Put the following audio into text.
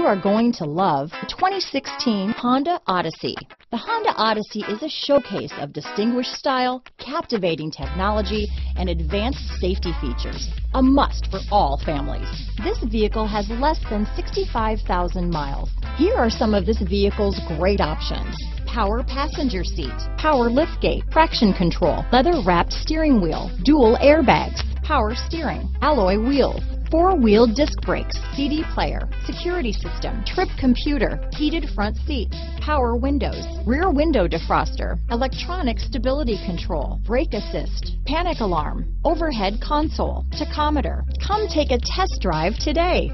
you are going to love the 2016 Honda Odyssey. The Honda Odyssey is a showcase of distinguished style, captivating technology, and advanced safety features, a must for all families. This vehicle has less than 65,000 miles. Here are some of this vehicle's great options: power passenger seat, power liftgate, traction control, leather-wrapped steering wheel, dual airbags, power steering, alloy wheels, four-wheel disc brakes, CD player, security system, trip computer, heated front seats, power windows, rear window defroster, electronic stability control, brake assist, panic alarm, overhead console, tachometer. Come take a test drive today.